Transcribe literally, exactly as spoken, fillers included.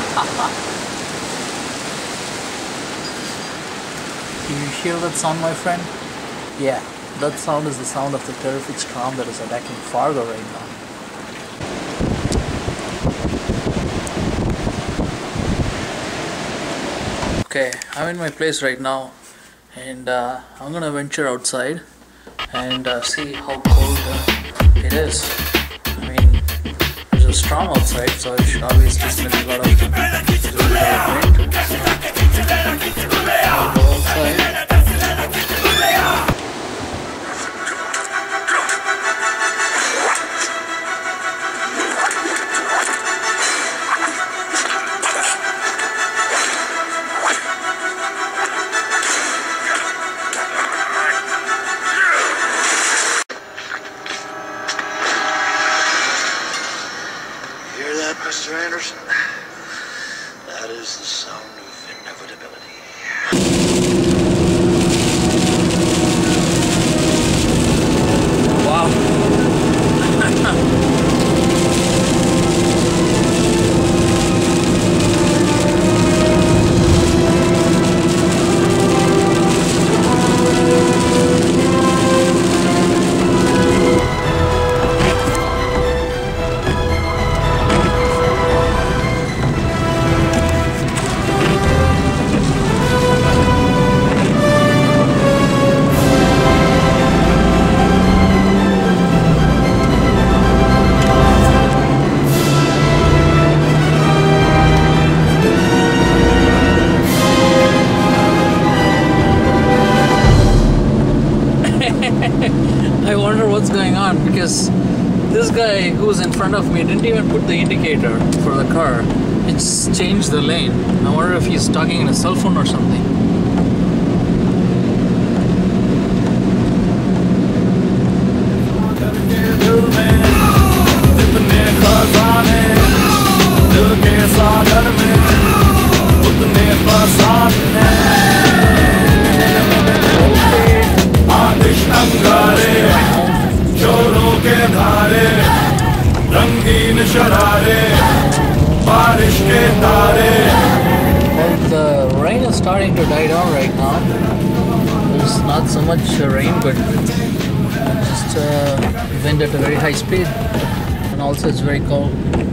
Do you hear that sound, my friend? Yeah, that sound is the sound of the terrific storm that is attacking Fargo right now. Okay, I'm in my place right now, and uh, I'm gonna venture outside and uh, see how cold uh, it is. I mean, there's a storm outside, so I should obviously smell a lot of rain. I'll go outside. Mister Anderson, that is the sound of inevitability. I wonder what's going on, because this guy who's in front of me didn't even put the indicator for the car. It's changed the lane. I wonder if he's talking in a cell phone or something. Well, the rain is starting to die down right now. There's not so much rain, but just uh, wind at a very high speed, and also it's very cold.